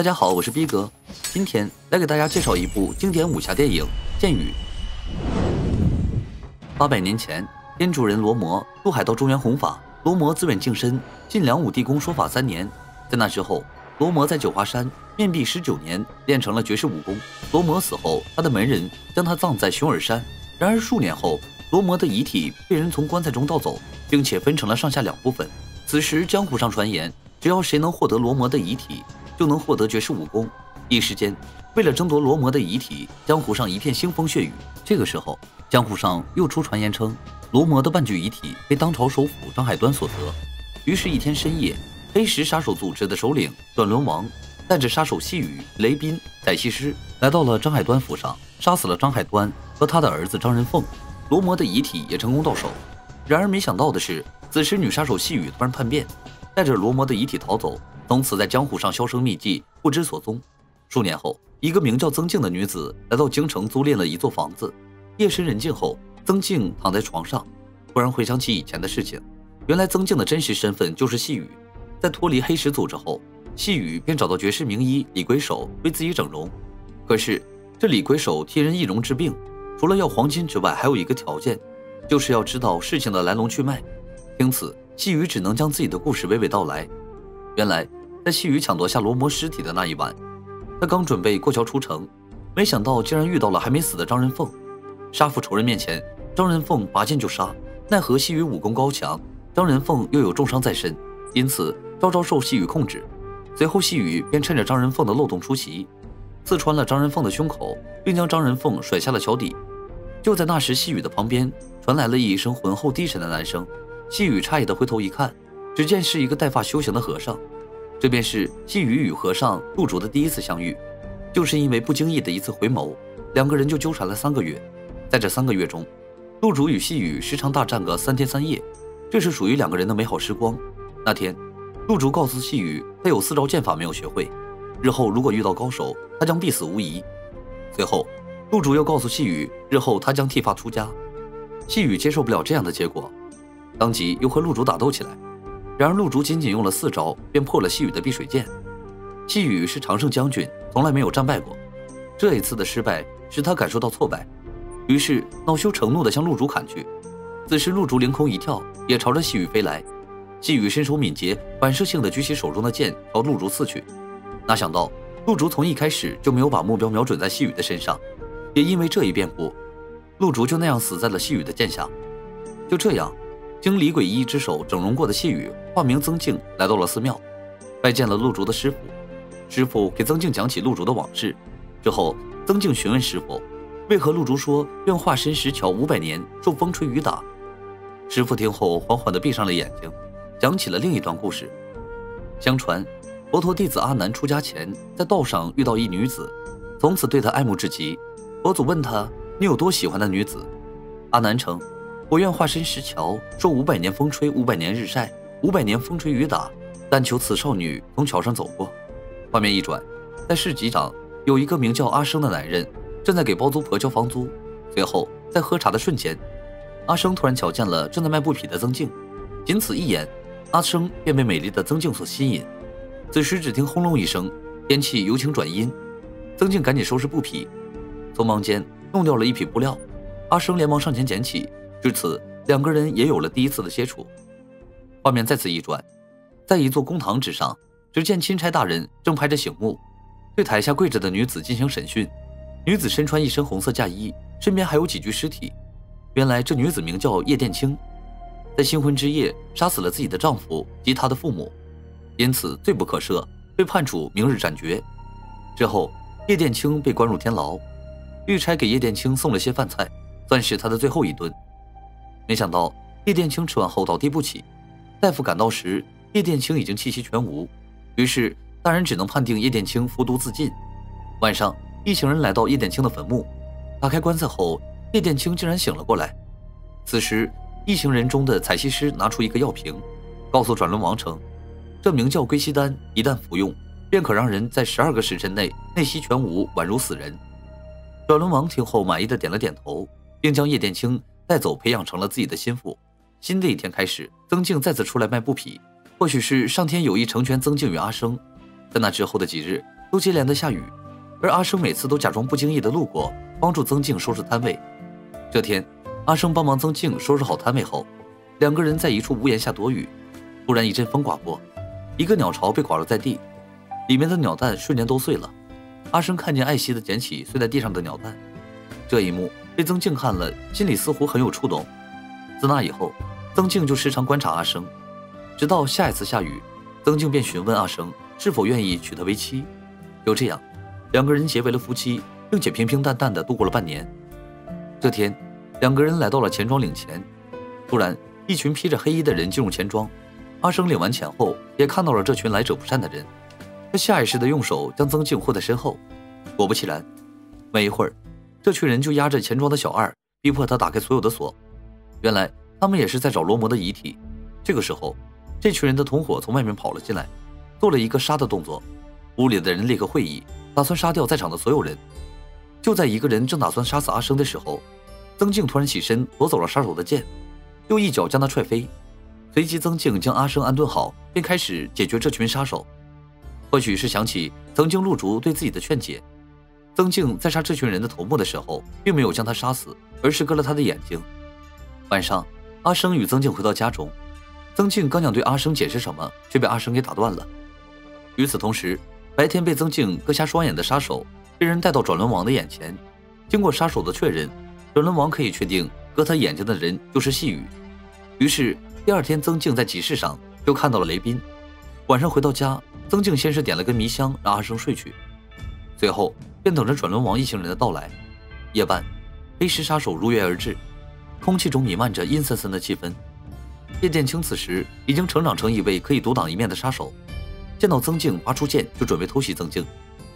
大家好，我是逼哥，今天来给大家介绍一部经典武侠电影《剑雨》。800年前，天竺人罗摩渡海到中原弘法，罗摩自刎净身，晋梁武帝公说法3年。在那之后，罗摩在九华山面壁19年，练成了绝世武功。罗摩死后，他的门人将他葬在熊耳山。然而数年后，罗摩的遗体被人从棺材中盗走，并且分成了上下2部分。此时江湖上传言，只要谁能获得罗摩的遗体， 就能获得绝世武功。一时间，为了争夺罗摩的遗体，江湖上一片腥风血雨。这个时候，江湖上又出传言称，罗摩的半具遗体被当朝首辅张海端所得。于是，一天深夜，黑石杀手组织的首领转轮王带着杀手细雨、雷斌、宰西施来到了张海端府上，杀死了张海端和他的儿子张仁凤。罗摩的遗体也成功到手。然而，没想到的是，此时女杀手细雨突然叛变，带着罗摩的遗体逃走， 从此在江湖上销声匿迹，不知所踪。数年后，一个名叫曾静的女子来到京城，租赁了一座房子。夜深人静后，曾静躺在床上，突然回想起以前的事情。原来曾静的真实身份就是细雨。在脱离黑石组织后，细雨便找到绝世名医李鬼手为自己整容。可是这李鬼手替人易容治病，除了要黄金之外，还有一个条件，就是要知道事情的来龙去脉。因此，细雨只能将自己的故事娓娓道来。原来， 在细雨抢夺下罗摩尸体的那一晚，他刚准备过桥出城，没想到竟然遇到了还没死的张仁凤。杀父仇人面前，张仁凤拔剑就杀，奈何细雨武功高强，张仁凤又有重伤在身，因此招招受细雨控制。随后，细雨便趁着张仁凤的漏洞出奇，刺穿了张仁凤的胸口，并将张仁凤甩下了桥底。就在那时，细雨的旁边传来了一声浑厚低沉的男声。细雨诧异的回头一看，只见是一个带发修行的和尚。 这便是细雨与和尚陆竹的第一次相遇，就是因为不经意的一次回眸，两个人就纠缠了3个月。在这3个月中，陆竹与细雨时常大战个3天3夜，这是属于两个人的美好时光。那天，陆竹告诉细雨，他有4招剑法没有学会，日后如果遇到高手，他将必死无疑。随后，陆竹又告诉细雨，日后他将剃发出家。细雨接受不了这样的结果，当即又和陆竹打斗起来。 然而，陆竹仅仅用了4招，便破了细雨的碧水剑。细雨是常胜将军，从来没有战败过。这一次的失败使他感受到挫败，于是恼羞成怒地向陆竹砍去。此时，陆竹凌空一跳，也朝着细雨飞来。细雨身手敏捷，反射性地举起手中的剑朝陆竹刺去。哪想到，陆竹从一开始就没有把目标瞄准在细雨的身上，也因为这一变故，陆竹就那样死在了细雨的剑下。就这样， 经李鬼医之手整容过的细雨，化名曾静，来到了寺庙，拜见了陆竹的师傅。师傅给曾静讲起陆竹的往事，之后，曾静询问师傅，为何陆竹说愿化身石樵500年，受风吹雨打。师傅听后缓缓地闭上了眼睛，讲起了另一段故事。相传，佛陀弟子阿难出家前，在道上遇到一女子，从此对她爱慕至极。佛祖问他：“你有多喜欢的女子？”阿难称： 我愿化身石樵，受500年风吹，500年日晒，500年风吹雨打，但求此少女从桥上走过。画面一转，在市集上有一个名叫阿生的男人正在给包租婆交房租。随后，在喝茶的瞬间，阿生突然瞧见了正在卖布匹的曾静，仅此一眼，阿生便被美丽的曾静所吸引。此时，只听轰隆一声，天气由晴转阴。曾静赶紧收拾布匹，匆忙间弄掉了一匹布料，阿生连忙上前捡起。 至此，两个人也有了第一次的接触。画面再次一转，在一座公堂之上，只见钦差大人正拍着醒木，对台下跪着的女子进行审讯。女子身穿一身红色嫁衣，身边还有几具尸体。原来这女子名叫叶殿青，在新婚之夜杀死了自己的丈夫及他的父母，因此罪不可赦，被判处明日斩决。之后，叶殿青被关入天牢。御差给叶殿青送了些饭菜，算是他的最后一顿。 没想到叶殿青吃完后倒地不起，大夫赶到时，叶殿青已经气息全无，于是大人只能判定叶殿青服毒自尽。晚上，一行人来到叶殿青的坟墓，打开棺材后，叶殿青竟然醒了过来。此时，一行人中的采西施拿出一个药瓶，告诉转轮王称，这名叫归西丹，一旦服用，便可让人在12个时辰内内息全无，宛如死人。转轮王听后满意的点了点头，并将叶殿青 带走，培养成了自己的心腹。新的一天开始，曾静再次出来卖布匹，或许是上天有意成全曾静与阿生。在那之后的几日，都接连的下雨，而阿生每次都假装不经意的路过，帮助曾静收拾摊位。这天，阿生帮忙曾静收拾好摊位后，两个人在一处屋檐下躲雨。突然一阵风刮过，一个鸟巢被刮落在地，里面的鸟蛋瞬间都碎了。阿生看见，爱惜的捡起碎在地上的鸟蛋。这一幕被曾静看了，心里似乎很有触动。自那以后，曾静就时常观察阿生，直到下一次下雨，曾静便询问阿生是否愿意娶她为妻。就这样，两个人结为了夫妻，并且平平淡淡的度过了半年。这天，两个人来到了钱庄领钱，突然一群披着黑衣的人进入钱庄。阿生领完钱后，也看到了这群来者不善的人，他下意识的用手将曾静护在身后。果不其然，没一会儿，这群人就压着钱庄的小二，逼迫他打开所有的锁。原来他们也是在找罗摩的遗体。这个时候，这群人的同伙从外面跑了进来，做了一个杀的动作。屋里的人立刻会意，打算杀掉在场的所有人。就在一个人正打算杀死阿生的时候，曾静突然起身夺走了杀手的剑，又一脚将他踹飞。随即，曾静将阿生安顿好，便开始解决这群杀手。或许是想起曾经陆竹对自己的劝解，曾静在杀这群人的头目的时候，并没有将他杀死，而是割了他的眼睛。晚上，阿生与曾静回到家中，曾静刚想对阿生解释什么，却被阿生给打断了。与此同时，白天被曾静割瞎双眼的杀手被人带到转轮王的眼前，经过杀手的确认，转轮王可以确定割他眼睛的人就是细雨。于是第二天，曾静在集市上就看到了雷斌。晚上回到家，曾静先是点了根迷香让阿生睡去，随后便等着转轮王一行人的到来。夜半，黑石杀手如约而至，空气中弥漫着阴森森的气氛。叶剑清此时已经成长成一位可以独当一面的杀手，见到曾静拔出剑就准备偷袭曾静，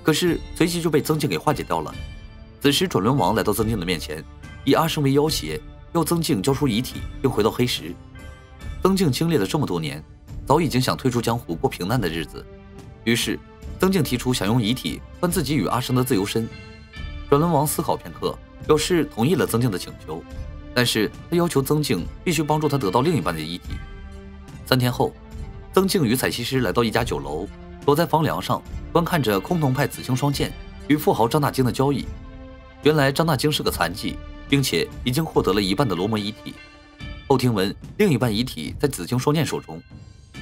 可是随即就被曾静给化解掉了。此时转轮王来到曾静的面前，以阿生为要挟，要曾静交出遗体并回到黑石。曾静经历了这么多年，早已经想退出江湖过平淡的日子，于是曾静提出想用遗体换自己与阿生的自由身。转轮王思考片刻，表示同意了曾静的请求，但是他要求曾静必须帮助他得到另一半的遗体。3天后，曾静与采西师来到一家酒楼，躲在房梁上观看着崆峒派紫青双剑与富豪张大京的交易。原来张大京是个残疾，并且已经获得了一半的罗摩遗体，后听闻另一半遗体在紫青双剑手中，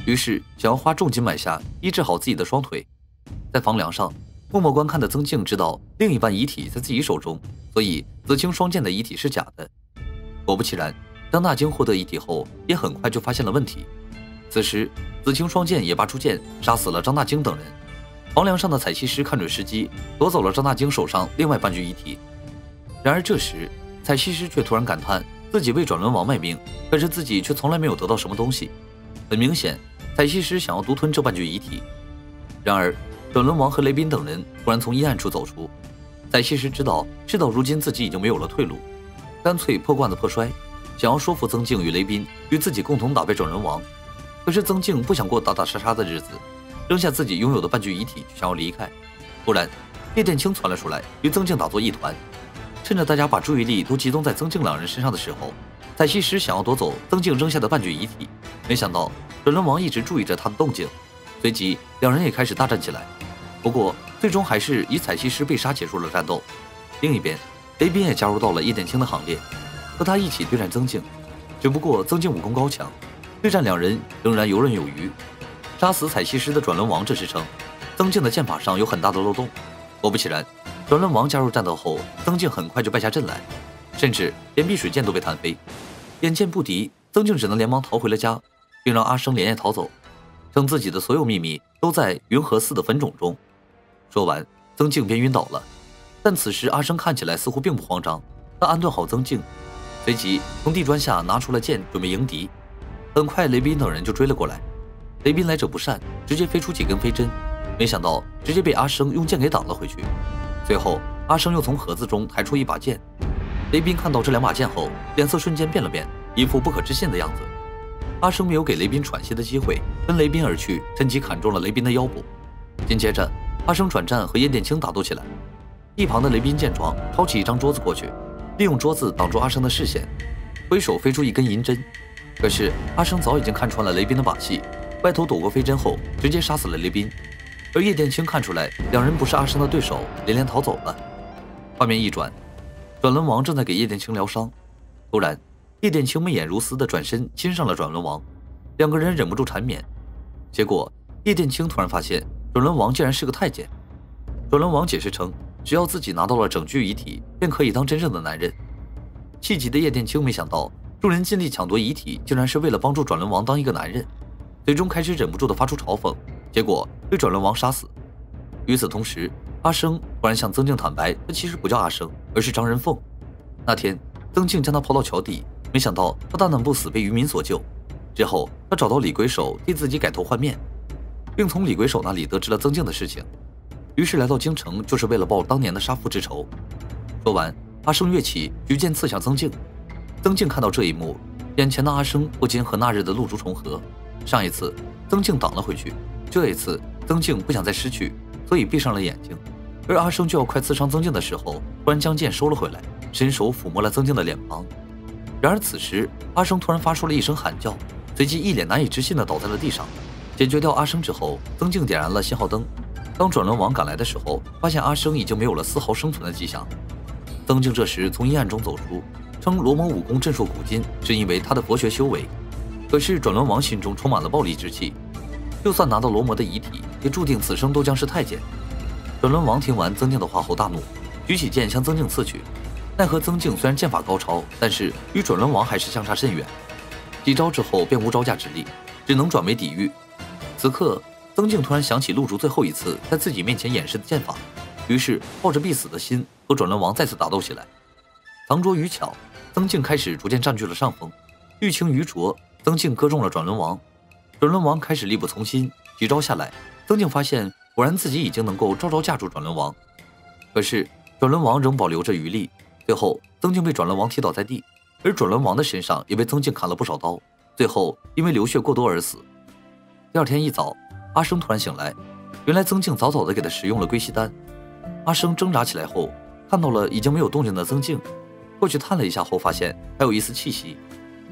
于是想要花重金买下医治好自己的双腿。在房梁上默默观看的曾静知道另一半遗体在自己手中，所以紫青双剑的遗体是假的。果不其然，张大京获得遗体后，也很快就发现了问题。此时，紫青双剑也拔出剑，杀死了张大京等人。房梁上的采西师看准时机，夺走了张大京手上另外半具遗体。然而这时，采西师却突然感叹自己为转轮王卖命，可是自己却从来没有得到什么东西。很明显，采西师想要独吞这半具遗体。然而，转轮王和雷斌等人突然从阴暗处走出。采西师知道事到如今自己已经没有了退路，干脆破罐子破摔，想要说服曾静与雷斌与自己共同打败转轮王。可是曾静不想过打打杀杀的日子，扔下自己拥有的半具遗体，想要离开。突然，叶剑清窜了出来，与曾静打作一团。趁着大家把注意力都集中在曾静两人身上的时候，采西师想要夺走曾静扔下的半具遗体，没想到转轮王一直注意着他的动静，随即两人也开始大战起来。不过最终还是以采西师被杀结束了战斗。另一边，雷斌也加入到了叶剑清的行列，和他一起对战曾静。只不过曾静武功高强，对战两人仍然游刃有余。杀死采西师的转轮王这时称曾静的剑法上有很大的漏洞。果不其然，转轮王加入战斗后，曾静很快就败下阵来，甚至连碧水剑都被弹飞。眼见不敌，曾静只能连忙逃回了家，并让阿生连夜逃走，称自己的所有秘密都在云和寺的坟冢中。说完，曾静便晕倒了。但此时阿生看起来似乎并不慌张，他安顿好曾静，随即从地砖下拿出了剑准备迎敌。很快雷斌等人就追了过来，雷斌来者不善，直接飞出几根飞针，没想到直接被阿生用剑给挡了回去。随后阿生又从盒子中抬出一把剑，雷斌看到这两把剑后，脸色瞬间变了变，一副不可置信的样子。阿生没有给雷斌喘息的机会，跟雷斌而去，趁机砍中了雷斌的腰部。紧接着阿生转战和叶剑清打斗起来。一旁的雷斌见状，掏起一张桌子过去，利用桌子挡住阿生的视线，挥手飞出一根银针。可是阿生早已经看穿了雷斌的把戏，歪头躲过飞针后，直接杀死了雷斌。而叶剑清看出来两人不是阿生的对手，连连逃走了。画面一转，转轮王正在给叶剑清疗伤。突然，叶剑清媚眼如丝的转身亲上了转轮王，两个人忍不住缠绵。结果，叶剑清突然发现转轮王竟然是个太监。转轮王解释称，只要自己拿到了整具遗体，便可以当真正的男人。气急的叶剑清没想到，众人尽力抢夺遗体，竟然是为了帮助转轮王当一个男人。最终开始忍不住的发出嘲讽，结果被转轮王杀死。与此同时，阿生突然向曾静坦白，他其实不叫阿生，而是张仁凤。那天，曾静将他抛到桥底，没想到他大难不死被渔民所救。之后，他找到李鬼手替自己改头换面，并从李鬼手那里得知了曾静的事情，于是来到京城就是为了报当年的杀父之仇。说完，阿生跃起，举剑刺向曾静。曾静看到这一幕，眼前的阿生不禁和那日的露珠重合。上一次，曾静挡了回去，这一次曾静不想再失去，所以闭上了眼睛。而阿生就要快刺伤曾静的时候，突然将剑收了回来，伸手抚摸了曾静的脸庞。然而此时，阿生突然发出了一声喊叫，随即一脸难以置信的倒在了地上。解决掉阿生之后，曾静点燃了信号灯。当转轮王赶来的时候，发现阿生已经没有了丝毫生存的迹象。曾静这时从阴暗中走出，称罗蒙武功震烁古今，是因为他的佛学修为。可是转轮王心中充满了暴力之气，就算拿到罗摩的遗体，也注定此生都将是太监。转轮王听完曾静的话后大怒，举起剑向曾静刺去。奈何曾静虽然剑法高超，但是与转轮王还是相差甚远，几招之后便无招架之力，只能转为抵御。此刻，曾静突然想起陆竹最后一次在自己面前演示的剑法，于是抱着必死的心和转轮王再次打斗起来。藏拙于巧，曾静开始逐渐占据了上风，欲擒于拙。曾静割中了转轮王，转轮王开始力不从心，几招下来，曾静发现果然自己已经能够招招架住转轮王。可是转轮王仍保留着余力，最后曾静被转轮王踢倒在地，而转轮王的身上也被曾静砍了不少刀，最后因为流血过多而死。第二天一早，阿生突然醒来，原来曾静早早的给他食用了归西丹。阿生挣扎起来后，看到了已经没有动静的曾静，过去探了一下后发现还有一丝气息，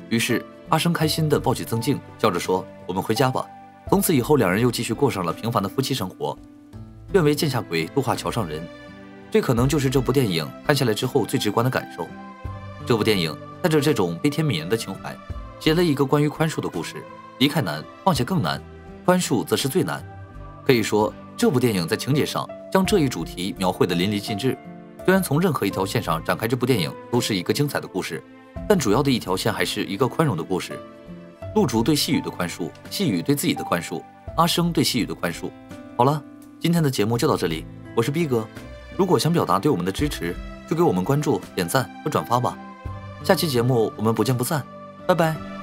于是阿生开心地抱起曾静，笑着说：“我们回家吧。”从此以后，两人又继续过上了平凡的夫妻生活。愿为剑下鬼，度化桥上人。这可能就是这部电影看下来之后最直观的感受。这部电影带着这种悲天悯人的情怀，写了一个关于宽恕的故事。离开难，放下更难，宽恕则是最难。可以说，这部电影在情节上将这一主题描绘得淋漓尽致。虽然从任何一条线上展开，这部电影都是一个精彩的故事。但主要的一条线还是一个宽容的故事，陆竹对细雨的宽恕，细雨对自己的宽恕，阿生对细雨的宽恕。好了，今天的节目就到这里，我是逼哥。如果想表达对我们的支持，就给我们关注、点赞和转发吧。下期节目我们不见不散，拜拜。